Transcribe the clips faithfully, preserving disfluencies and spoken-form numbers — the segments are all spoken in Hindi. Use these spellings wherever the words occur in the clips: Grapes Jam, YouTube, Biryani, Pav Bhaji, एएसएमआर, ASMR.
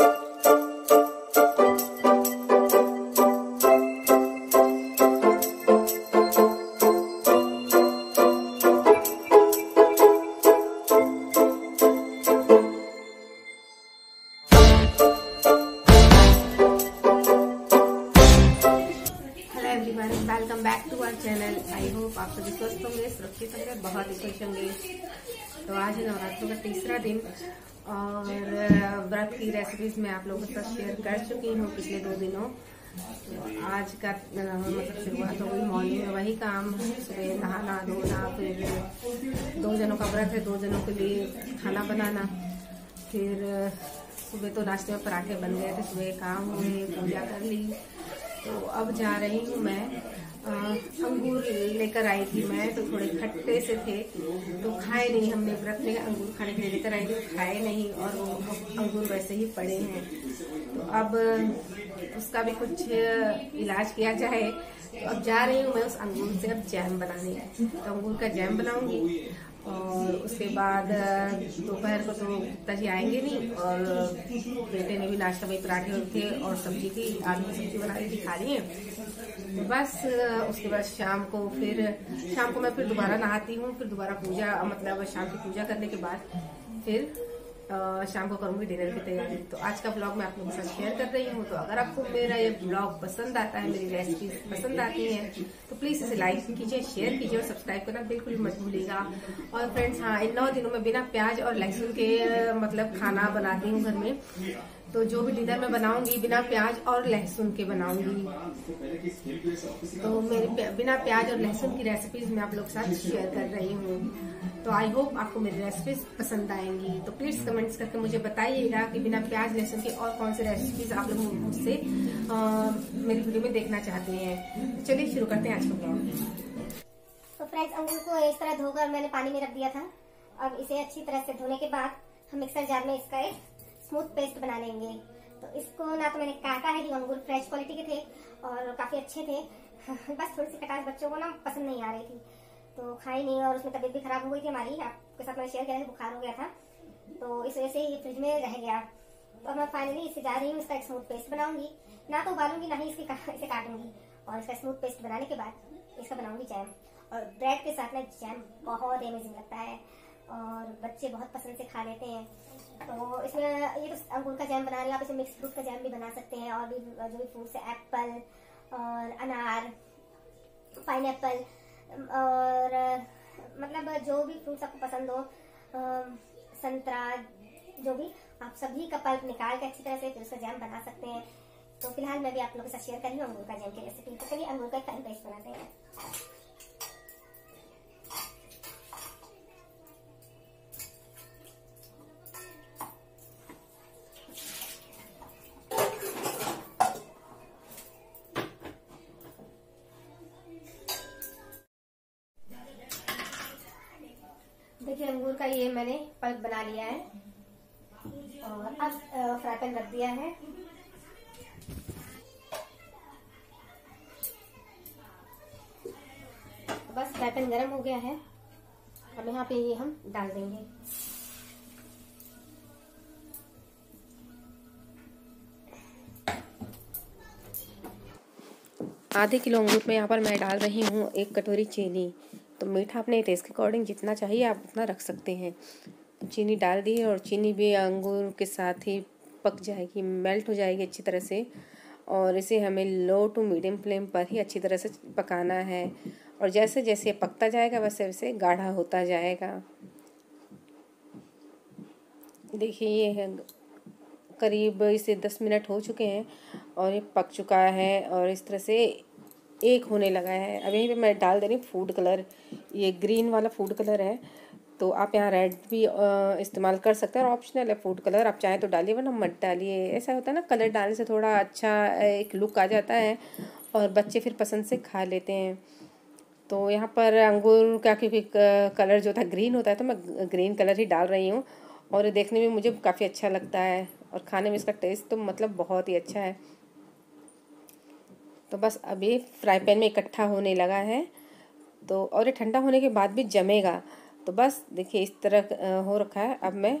Welcome back to our channel. I hope आप सभी स्वस्थ होंगे, सुरक्षित होंगे, बहुत ही खुश होंगे। तो आज है नवरात्रों का तीसरा दिन और व्रत की रेसिपीज मैं आप लोगों के साथ शेयर कर चुकी हूँ पिछले दो दिनों। तो आज का मतलब शुरुआत होगी मॉर्निंग में, वही काम सुबह नहाना धोना, फिर दो जनों का व्रत है, दो जनों के लिए खाना बनाना। फिर सुबह तो नाश्ते में पराठे बन गए थे, सुबह काम हुए, पूजा कर ली। तो अब जा रही हूँ मैं, अंगूर लेकर आई थी मैं, तो थोड़े खट्टे से थे तो खाए नहीं। हमने व्रत में अंगूर खाने के लिए लेकर आई थी, खाए नहीं और वो अंगूर वैसे ही पड़े हैं। तो अब उसका भी कुछ इलाज किया जाए। तो अब जा रही हूँ मैं उस अंगूर से अब जैम बनाने। तो अंगूर का जैम बनाऊंगी और उसके बाद दोपहर को तो गुप्ता जी आएंगे नहीं, और बेटे ने भी नाश्ता में पराठे हुए थे और सब्जी थी, आलू सब्जी बना रही थी, खा रही है बस। उसके बाद शाम को फिर शाम को मैं फिर दोबारा नहाती हूँ, फिर दोबारा पूजा, मतलब शाम की पूजा करने के बाद फिर शाम को करूँगी डिनर की तैयारी। तो आज का ब्लॉग मैं आप लोगों के साथ शेयर कर रही हूँ। तो अगर आपको मेरा ये ब्लॉग पसंद आता है, मेरी रेसिपी पसंद आती है, तो प्लीज़ इसे लाइक कीजिए, शेयर कीजिए और सब्सक्राइब करना बिल्कुल मत भूलिएगा। और फ्रेंड्स, हाँ, इन नौ दिनों में बिना प्याज और लहसुन के मतलब खाना बनाती हूँ घर में। तो जो भी डिनर में बनाऊंगी बिना प्याज और लहसुन के बनाऊंगी। तो मेरे बिना प्याज और लहसुन की रेसिपीज मैं आप लोग के साथ शेयर कर रही हूँ। तो आई होप आपको मेरी रेसिपीज पसंद आएंगी। तो प्लीज कमेंट्स करके मुझे बताइएगा कि बिना प्याज लहसुन की और कौन सी रेसिपीज आप लोग मुझसे मेरी वीडियो में देखना चाहते हैं। चलिए शुरू करते हैं आज का ब्लॉग। तो फ्रेंड्स, अंगूर को इस तरह धोकर मैंने पानी में रख दिया था। अब इसे अच्छी तरह से धोने के बाद हम मिक्सर जार में इसका एक स्मूथ पेस्ट बना लेंगे। तो इसको ना तो मैंने काटा है, अंगूर फ्रेश क्वालिटी के थे और काफी अच्छे थे, बस थोड़ी सी खटास बच्चों को ना पसंद नहीं आ रही थी तो खाई नहीं, और उसमें तबीयत भी खराब हो गई थी हमारी। आपके साथ मैंने शेयर किया था, बुखार हो गया था तो इस वजह से ये फ्रिज में रह गया। तो अब मैं फाइनली इसे जा रही हूँ, इसका एक स्मूथ पेस्ट बनाऊंगी, ना तो उबालूंगी ना ही इसकी का, इसे काटूंगी। और इसका स्मूथ पेस्ट बनाने के बाद इसका बनाऊंगी जैम, और ब्रेड के साथ ना जैम बहुत अमेजिंग लगता है और बच्चे बहुत पसंद से खा लेते हैं। तो इसमें ये तो अंगूर का जैम बना रहे हैं, आप इसमें मिक्स फ्रूट का जैम भी बना सकते हैं, और भी जो भी फ्रूट्स है, एप्पल और अनार, पाइनएप्पल, और मतलब जो भी फ्रूट्स आपको पसंद हो, संतरा, जो भी, आप सभी का पल्प निकाल के अच्छी तरह से फिर उसका जैम बना सकते हैं। तो फिलहाल मैं भी आप लोगों के साथ शेयर कर रही हूँ अंगूर का जैम की रेसिपी। तो चलिए अंगूर का एक पेस्ट बनाते हैं। देखिए अंगूर का ये मैंने पल्प बना लिया है और अब फ्राई पैन रख दिया है। बस फ्राई पैन गर्म हो गया है, अब यहाँ पे ये हम डाल देंगे। आधे किलो अंगूर में यहाँ पर मैं डाल रही हूँ एक कटोरी चीनी। तो मीठा अपने टेस्ट के अकॉर्डिंग जितना चाहिए आप उतना रख सकते हैं। चीनी डाल दी और चीनी भी अंगूर के साथ ही पक जाएगी, मेल्ट हो जाएगी अच्छी तरह से। और इसे हमें लो टू मीडियम फ्लेम पर ही अच्छी तरह से पकाना है, और जैसे जैसे पकता जाएगा वैसे वैसे गाढ़ा होता जाएगा। देखिए ये है, करीब इसे दस मिनट हो चुके हैं और ये पक चुका है और इस तरह से एक होने लगा है। अब यहीं पर मैं डाल दे रही हूँ फूड कलर, ये ग्रीन वाला फूड कलर है, तो आप यहाँ रेड भी इस्तेमाल कर सकते हैं, और ऑप्शनल है फूड कलर, आप चाहें तो डालिए वरना मत डालिए। ऐसा होता है ना, कलर डालने से थोड़ा अच्छा एक लुक आ जाता है और बच्चे फिर पसंद से खा लेते हैं। तो यहाँ पर अंगूर का क्योंकि कलर जो था ग्रीन होता है, तो मैं ग्रीन कलर ही डाल रही हूँ, और देखने में मुझे काफ़ी अच्छा लगता है और खाने में इसका टेस्ट तो मतलब बहुत ही अच्छा है। तो बस अब ये फ्राई पैन में इकट्ठा होने लगा है, तो और ये ठंडा होने के बाद भी जमेगा। तो बस देखिए इस तरह हो रखा है। अब मैं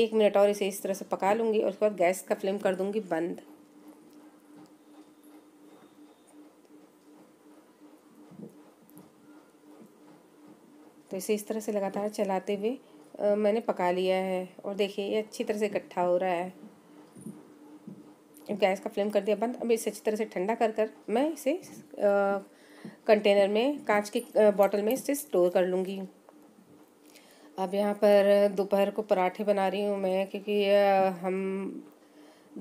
एक मिनट और इसे इस तरह से पका लूँगी और उसके बाद गैस का फ्लेम कर दूँगी बंद। तो इसे इस तरह से लगातार चलाते हुए आ, मैंने पका लिया है और देखिए ये अच्छी तरह से इकट्ठा हो रहा है। गैस का फ्लेम कर दिया बंद। अब इसे अच्छी तरह से ठंडा कर कर मैं इसे आ, कंटेनर में कांच की बॉटल में इसे स्टोर कर लूँगी। अब यहाँ पर दोपहर को पराठे बना रही हूँ मैं, क्योंकि हम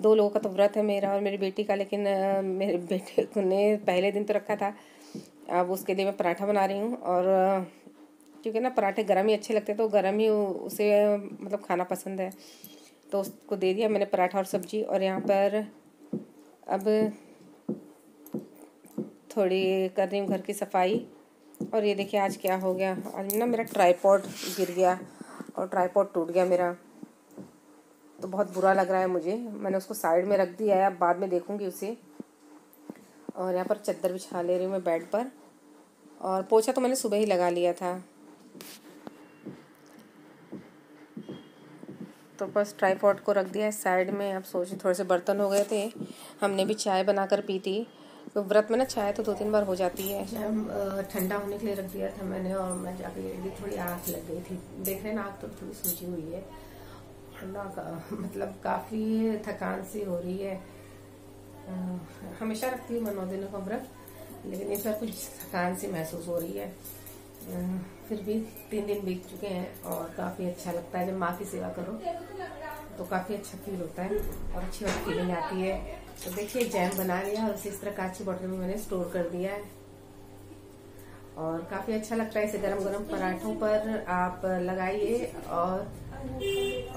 दो लोगों का तो व्रत है, मेरा और मेरी बेटी का, लेकिन मेरे बेटे को ने पहले दिन तो रखा था। अब उसके लिए मैं पराठा बना रही हूँ और क्योंकि ना पराठे गर्म ही अच्छे लगते हैं तो गर्म ही उसे मतलब खाना पसंद है, तो उसको दे दिया मैंने पराठा और सब्जी। और यहाँ पर अब थोड़ी कर रही हूँ घर की सफाई। और ये देखिए आज क्या हो गया, आज ना मेरा ट्राइपॉड गिर गया और ट्राइपॉड टूट गया मेरा, तो बहुत बुरा लग रहा है मुझे। मैंने उसको साइड में रख दिया है, अब बाद में देखूँगी उसे। और यहाँ पर चादर बिछा ले रही हूँ मैं बेड पर, और पोछा तो मैंने सुबह ही लगा लिया था। तो बस ट्राइपॉड को रख दिया है साइड में। अब सोचिए थोड़े से बर्तन हो गए थे, हमने भी चाय बनाकर पी थी, तो व्रत में ना चाय तो दो तीन बार हो जाती है। ठंडा होने के लिए रख दिया था मैंने, और मैं जाके लेट गई, थोड़ी आँख लग गई थी, देख रहे ना आँख तो थोड़ी सूजी हुई है और ना मतलब काफ़ी थकान सी हो रही है। आ, हमेशा रखती हूँ मैं नौ दिनों का व्रत, लेकिन इस बार कुछ थकान सी महसूस हो रही है। आ, फिर भी तीन दिन बीत चुके हैं और काफ़ी अच्छा लगता है। जब माँ की सेवा करो तो काफ़ी अच्छा फील होता है और अच्छी अच्छी फीलिंग आती है। तो देखिए जैम बना लिया और उसे इस तरह कांच की बॉटल में मैंने स्टोर कर दिया है और काफ़ी अच्छा लगता है। इसे गरम गरम पराठों पर आप लगाइए और,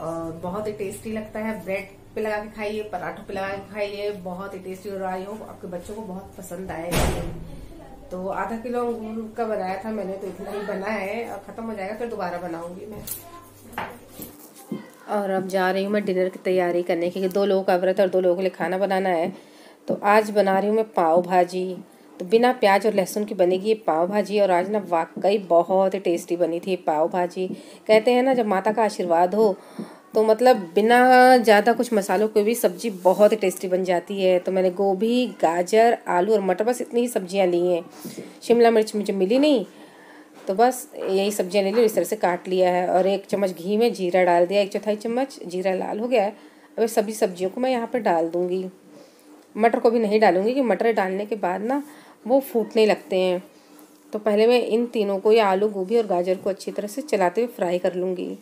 और बहुत ही टेस्टी लगता है। ब्रेड पे लगा के खाइए, पराठों पे लगा के खाइए, बहुत ही टेस्टी। और आई होप आपके बच्चों को बहुत पसंद आएगा। तो आधा किलो अंगूर का बनाया था मैंने, तो इतना ही बना है और ख़त्म हो जाएगा, फिर दोबारा बनाऊंगी मैं। और अब जा रही हूँ मैं डिनर की तैयारी करने की, दो लोगों का व्रत और दो लोगों के लिए खाना बनाना है। तो आज बना रही हूँ मैं पाव भाजी, तो बिना प्याज और लहसुन की बनेगी ये पाव भाजी। और आज ना वाकई बहुत ही टेस्टी बनी थी पाव भाजी। कहते हैं ना जब माता का आशीर्वाद हो तो मतलब बिना ज़्यादा कुछ मसालों की भी सब्ज़ी बहुत ही टेस्टी बन जाती है। तो मैंने गोभी, गाजर, आलू और मटर, बस इतनी ही सब्जियाँ ली हैं। शिमला मिर्च मुझे मिली नहीं, तो बस यही सब्जियां ले ली, इस तरह से काट लिया है। और एक चम्मच घी में जीरा डाल दिया, एक चौथाई चम्मच जीरा लाल हो गया है। अब सभी सब्जियों को मैं यहाँ पर डाल दूँगी, मटर को भी नहीं डालूँगी क्योंकि मटर डालने के बाद ना वो फूटने लगते हैं। तो पहले मैं इन तीनों को, ये आलू, गोभी और गाजर को अच्छी तरह से चलाते हुए फ्राई कर लूँगी।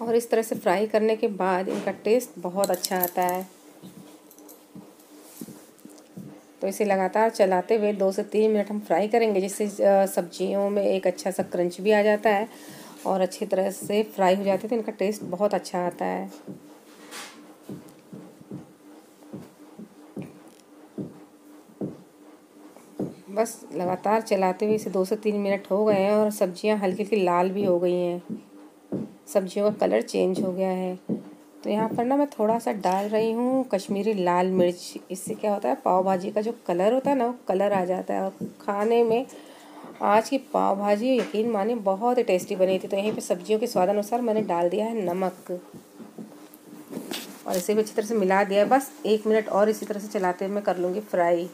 और इस तरह से फ्राई करने के बाद इनका टेस्ट बहुत अच्छा आता है। तो इसे लगातार चलाते हुए दो से तीन मिनट हम फ्राई करेंगे, जिससे सब्जियों में एक अच्छा सा क्रंच भी आ जाता है और अच्छी तरह से फ्राई हो जाते हैं, तो इनका टेस्ट बहुत अच्छा आता है। बस लगातार चलाते हुए इसे दो से तीन मिनट हो गए हैं और सब्जियां हल्की हल्की लाल भी हो गई हैं, सब्जियों का कलर चेंज हो गया है। तो यहाँ पर ना मैं थोड़ा सा डाल रही हूँ कश्मीरी लाल मिर्च, इससे क्या होता है पाव भाजी का जो कलर होता है ना वो कलर आ जाता है। और खाने में आज की पाव भाजी यकीन मानिए बहुत ही टेस्टी बनी थी। तो यहीं पे सब्जियों के स्वाद अनुसार मैंने डाल दिया है नमक और इसे भी अच्छी तरह से मिला दिया है। बस एक मिनट और इसी तरह से चलाते हुए मैं कर लूँगी फ्राई।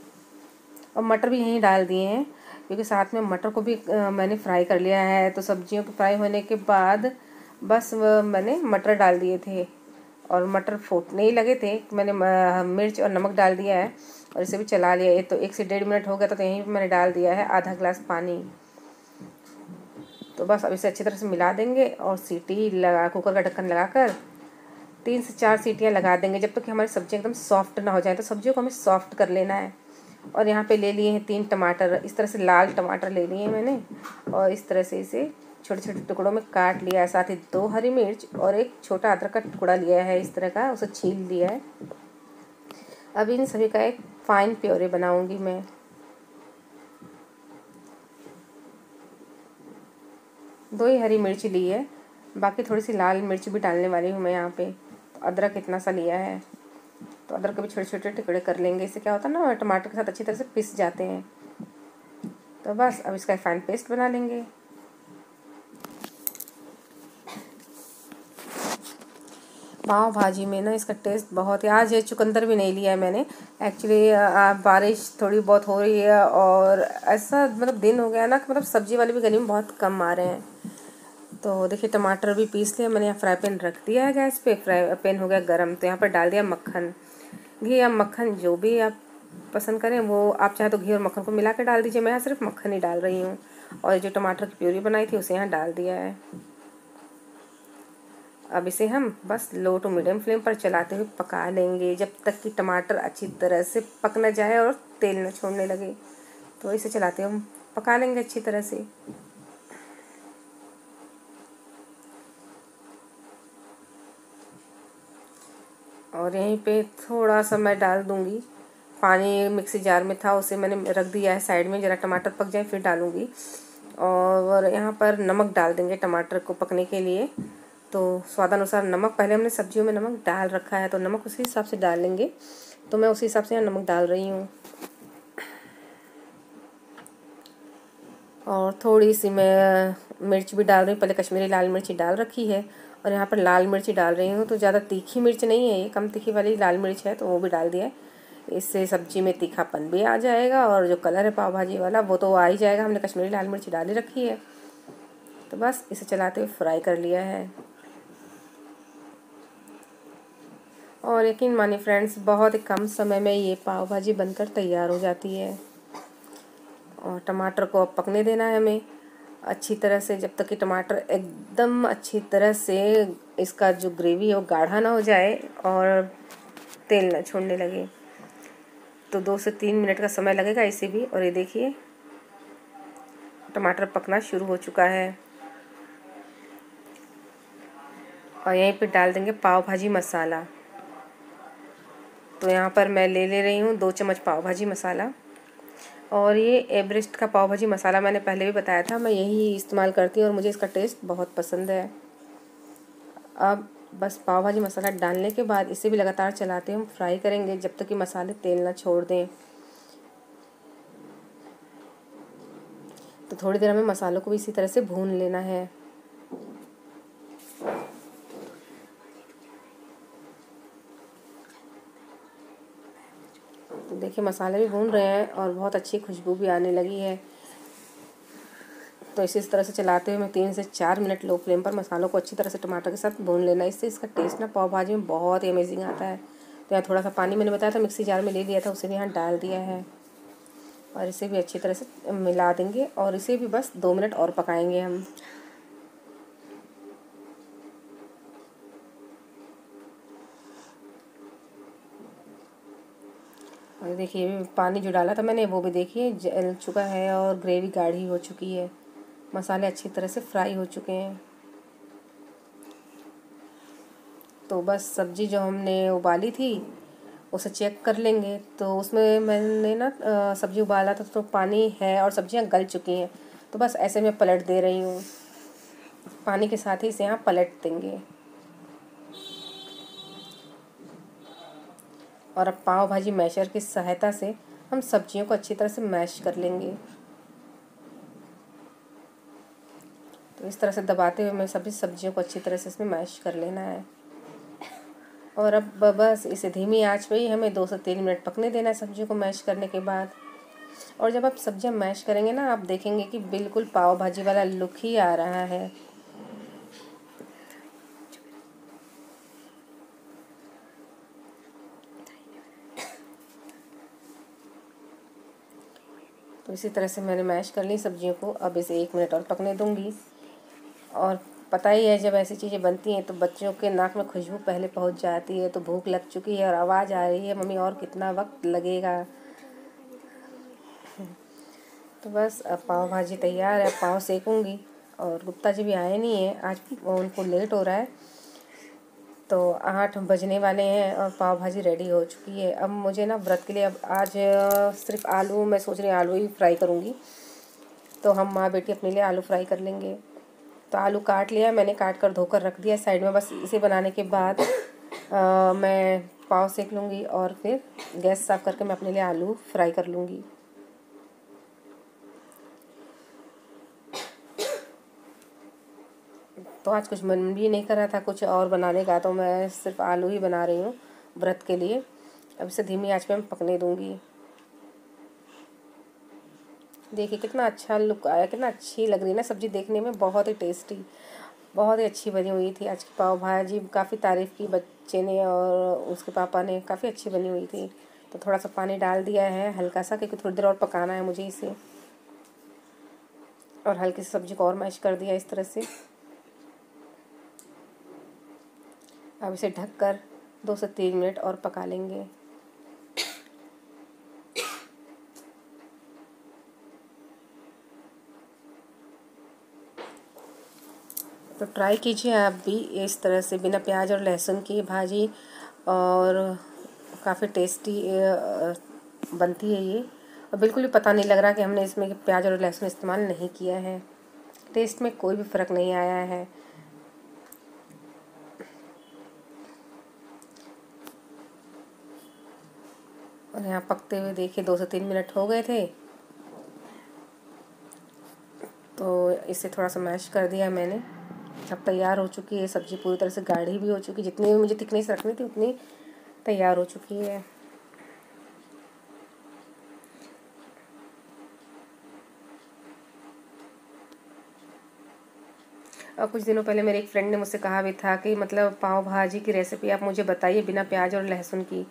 और मटर भी यहीं डाल दिए हैं क्योंकि साथ में मटर को भी आ, मैंने फ्राई कर लिया है। तो सब्जियों के फ्राई होने के बाद बस मैंने मटर डाल दिए थे और मटर फूटने ही लगे थे, मैंने मिर्च और नमक डाल दिया है और इसे भी चला लिया है। तो एक से डेढ़ मिनट हो गया था, तो यहीं पर मैंने डाल दिया है आधा गिलास पानी। तो बस अब इसे अच्छी तरह से मिला देंगे और सीटी लगा, कुकर का ढक्कन लगाकर तीन से चार सीटियां लगा देंगे जब तक तो कि हमारी सब्ज़ी एकदम सॉफ्ट ना हो जाए। तो सब्जियों को हमें सॉफ्ट कर लेना है। और यहाँ पर ले लिए हैं तीन टमाटर, इस तरह से लाल टमाटर ले लिए मैंने और इस तरह से इसे छोटे छोटे टुकड़ों में काट लिया है। साथ ही दो हरी मिर्च और एक छोटा अदरक का टुकड़ा लिया है, इस तरह का उसे छील लिया है। अब इन सभी का एक फाइन प्योरे बनाऊंगी मैं। दो ही हरी मिर्च ली है, बाकी थोड़ी सी लाल मिर्च भी डालने वाली हूँ मैं यहाँ पे। तो अदरक इतना सा लिया है, तो अदरक के भी छोटे छोटे टुकड़े कर लेंगे, इससे क्या होता है ना टमाटर के साथ अच्छी तरह से पिस जाते हैं। तो बस अब इसका फाइन पेस्ट बना लेंगे। पाव भाजी में ना इसका टेस्ट बहुत है। आज ये चुकंदर भी नहीं लिया है मैंने, एक्चुअली बारिश थोड़ी बहुत हो रही है और ऐसा मतलब दिन हो गया ना कि मतलब सब्ज़ी वाले भी गली में बहुत कम आ रहे हैं। तो देखिए टमाटर भी पीस लिया मैंने, यहाँ फ्राई पैन रख दिया है गैस पे, फ्राई पैन हो गया गर्म तो यहाँ पर डाल दिया मक्खन, घी या मक्खन जो भी आप पसंद करें वो आप चाहे तो घी और मक्खन को मिला कर डाल दीजिए, मैं यहाँ सिर्फ मक्खन ही डाल रही हूँ। और जो टमाटर की प्यूरी बनाई थी उसे यहाँ डाल दिया है। अब इसे हम बस लो टू मीडियम फ्लेम पर चलाते हुए पका लेंगे जब तक कि टमाटर अच्छी तरह से पक न जाए और तेल न छोड़ने लगे। तो इसे चलाते हुए हम पका लेंगे अच्छी तरह से। और यहीं पे थोड़ा सा मैं डाल दूंगी पानी, मिक्सी जार में था उसे मैंने रख दिया है साइड में, ज़रा टमाटर पक जाए फिर डालूंगी। और यहाँ पर नमक डाल देंगे टमाटर को पकने के लिए, तो स्वादानुसार नमक, पहले हमने सब्जियों में नमक डाल रखा है तो नमक उसी हिसाब से डाल लेंगे। तो मैं उसी हिसाब से यहाँ नमक डाल रही हूँ। और थोड़ी सी मैं मिर्च भी डाल रही हूँ, पहले कश्मीरी लाल मिर्ची डाल रखी है और यहाँ पर लाल मिर्ची डाल रही हूँ। तो ज़्यादा तीखी मिर्च नहीं है ये, कम तीखी वाली लाल मिर्च है तो वो भी डाल दिया है। इससे सब्जी में तीखापन भी आ जाएगा और जो कलर है पाव भाजी वाला वो तो आ ही जाएगा, हमने कश्मीरी लाल मिर्च डाली रखी है। तो बस इसे चलाते हुए फ्राई कर लिया है। और यकीन मानिए फ्रेंड्स, बहुत ही कम समय में ये पाव भाजी बनकर तैयार हो जाती है। और टमाटर को अब पकने देना है हमें अच्छी तरह से, जब तक कि टमाटर एकदम अच्छी तरह से इसका जो ग्रेवी है वो गाढ़ा ना हो जाए और तेल ना छोड़ने लगे। तो दो से तीन मिनट का समय लगेगा इसे भी। और ये देखिए टमाटर पकना शुरू हो चुका है। और यहीं पे डाल देंगे पाव भाजी मसाला। तो यहाँ पर मैं ले ले रही हूँ दो चम्मच पाव भाजी मसाला। और ये एवरेस्ट का पाव भाजी मसाला मैंने पहले भी बताया था, मैं यही इस्तेमाल करती हूँ और मुझे इसका टेस्ट बहुत पसंद है। अब बस पाव भाजी मसाला डालने के बाद इसे भी लगातार चलाते हम फ्राई करेंगे जब तक कि मसाले तेल ना छोड़ दें। तो थोड़ी देर हमें मसालों को भी इसी तरह से भून लेना है। तो देखिए मसाले भी भून रहे हैं और बहुत अच्छी खुशबू भी आने लगी है। तो इसी तरह से चलाते हुए मैं तीन से चार मिनट लो फ्लेम पर मसालों को अच्छी तरह से टमाटर के साथ भून लेना, इससे इसका टेस्ट ना पाव भाजी में बहुत ही अमेजिंग आता है। तो यहाँ थोड़ा सा पानी मैंने बताया था मिक्सी जार में ले लिया था उसे भी यहाँ डाल दिया है और इसे भी अच्छी तरह से मिला देंगे। और इसे भी बस दो मिनट और पकाएंगे हम। और देखिए पानी जो डाला था मैंने वो भी देखिए जल चुका है और ग्रेवी गाढ़ी हो चुकी है, मसाले अच्छी तरह से फ्राई हो चुके हैं। तो बस सब्जी जो हमने उबाली थी उसे चेक कर लेंगे। तो उसमें मैंने ना सब्जी उबाला था तो पानी है और सब्जियां गल चुकी हैं। तो बस ऐसे मैं पलट दे रही हूँ, पानी के साथ ही इसे यहाँ पलट देंगे। और अब पाव भाजी मैशर की सहायता से हम सब्जियों को अच्छी तरह से मैश कर लेंगे। तो इस तरह से दबाते हुए मैं सभी सब्जियों को अच्छी तरह से इसमें मैश कर लेना है। और अब बस इसे धीमी आंच पे ही हमें दो से तीन मिनट पकने देना है सब्जियों को मैश करने के बाद। और जब आप सब्जियां मैश करेंगे ना आप देखेंगे कि बिल्कुल पाव भाजी वाला लुक ही आ रहा है। तो इसी तरह से मैंने मैश कर ली सब्जियों को, अब इसे एक मिनट और पकने दूंगी। और पता ही है जब ऐसी चीज़ें बनती हैं तो बच्चों के नाक में खुशबू पहले पहुंच जाती है। तो भूख लग चुकी है और आवाज़ आ रही है मम्मी और कितना वक्त लगेगा। तो बस अब पाव भाजी तैयार है, पाव सेकूंगी। और गुप्ता जी भी आए नहीं हैं आज, उनको लेट हो रहा है। तो आठ बजने वाले हैं और पाव भाजी रेडी हो चुकी है। अब मुझे ना व्रत के लिए अब आज सिर्फ आलू, मैं सोच रही हूँ आलू ही फ्राई करूँगी। तो हम माँ बेटी अपने लिए आलू फ्राई कर लेंगे। तो आलू काट लिया मैंने, काट कर धोकर रख दिया साइड में। बस इसे बनाने के बाद आ, मैं पाव सेक लूँगी और फिर गैस साफ़ करके मैं अपने लिए आलू फ्राई कर लूँगी। तो आज कुछ मन भी नहीं कर रहा था कुछ और बनाने का, तो मैं सिर्फ आलू ही बना रही हूँ व्रत के लिए। अब इसे धीमी आंच पे मैं पकने दूँगी। देखिए कितना अच्छा लुक आया, कितना अच्छी लग रही है ना सब्ज़ी देखने में, बहुत ही टेस्टी, बहुत ही अच्छी बनी हुई थी आज की पाव भाजी। काफ़ी तारीफ़ की बच्चे ने और उसके पापा ने, काफ़ी अच्छी बनी हुई थी। तो थोड़ा सा पानी डाल दिया है हल्का सा, क्योंकि थोड़ी देर और पकाना है मुझे इसे। और हल्की सी सब्ज़ी को और मैश कर दिया इस तरह से। अब इसे ढककर दो से तीन मिनट और पका लेंगे। तो ट्राई कीजिए आप भी इस तरह से बिना प्याज और लहसुन की भाजी, और काफ़ी टेस्टी बनती है ये। और बिल्कुल भी पता नहीं लग रहा कि हमने इसमें प्याज और लहसुन इस्तेमाल नहीं किया है, टेस्ट में कोई भी फ़र्क नहीं आया है। और यहाँ पकते हुए देखिए दो से तीन मिनट हो गए थे, तो इसे थोड़ा सा मैश कर दिया मैंने। अब तैयार हो चुकी है सब्ज़ी, पूरी तरह से गाढ़ी भी हो चुकी है, जितनी मुझे थिकनेस रखनी थी उतनी तैयार हो चुकी है। और कुछ दिनों पहले मेरे एक फ्रेंड ने मुझसे कहा भी था कि मतलब पाव भाजी की रेसिपी आप मुझे बताइए बिना प्याज और लहसुन की।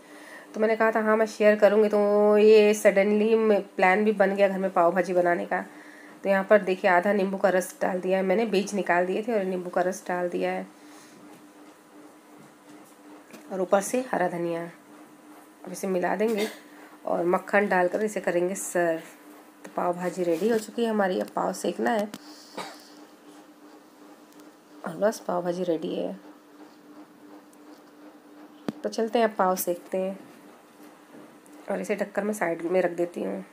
तो मैंने कहा था हाँ मैं शेयर करूँगी। तो ये सडनली प्लान भी बन गया घर में पाव भाजी बनाने का। तो यहाँ पर देखिए आधा नींबू का रस डाल दिया है मैंने, बीज निकाल दिए थे और नींबू का रस डाल दिया है, और ऊपर से हरा धनिया। अब इसे मिला देंगे और मक्खन डालकर इसे करेंगे सर्व। तो पाव भाजी रेडी हो चुकी है हमारी। अब पाव सेकना है और बस पाव भाजी रेडी है। तो चलते हैं अब पाव सेकते हैं, और इसे ढककर मैं साइड में रख देती हूँ।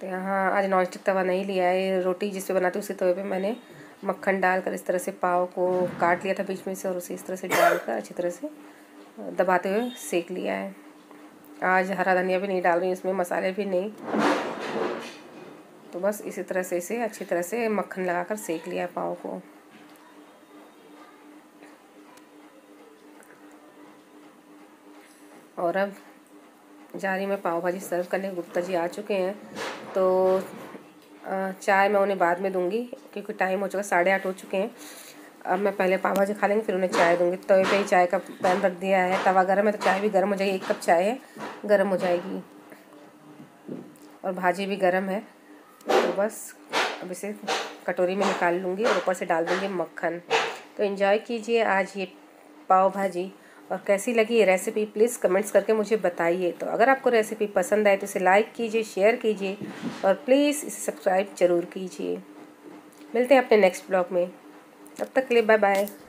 तो यहाँ आज नॉनस्टिक तवा नहीं लिया है, रोटी जिस पे बनाती हूँ उसी तवे पे मैंने मक्खन डालकर इस तरह से पाव को काट लिया था बीच में से, और उसे इस तरह से डालकर अच्छी तरह से दबाते हुए सेक लिया है। आज हरा धनिया भी नहीं डाल रही इसमें, मसाले भी नहीं। तो बस इसी तरह से इसे अच्छी तरह से मक्खन लगाकर सेक लिया पाव को। और अब जारी में पाव भाजी सर्व करने गुप्ता जी आ चुके हैं। तो चाय मैं उन्हें बाद में दूंगी क्योंकि टाइम हो चुका, साढ़े आठ हो चुके हैं। अब मैं पहले पाव भाजी खा लेंगे फिर उन्हें चाय दूंगी। तवे पे ही चाय का पैन रख दिया है, तवा गर्म है तो चाय भी गर्म हो जाएगी। एक कप चाय है गर्म हो जाएगी और भाजी भी गर्म है। तो बस अब इसे कटोरी में निकाल लूँगी और ऊपर से डाल दूँगी मक्खन। तो एंजॉय कीजिए आज ये पाव भाजी, और कैसी लगी ये रेसिपी प्लीज़ कमेंट्स करके मुझे बताइए। तो अगर आपको रेसिपी पसंद आए तो इसे लाइक कीजिए, शेयर कीजिए और प्लीज़ इसे सब्सक्राइब ज़रूर कीजिए। मिलते हैं अपने नेक्स्ट ब्लॉग में, तब तक के लिए बाय बाय।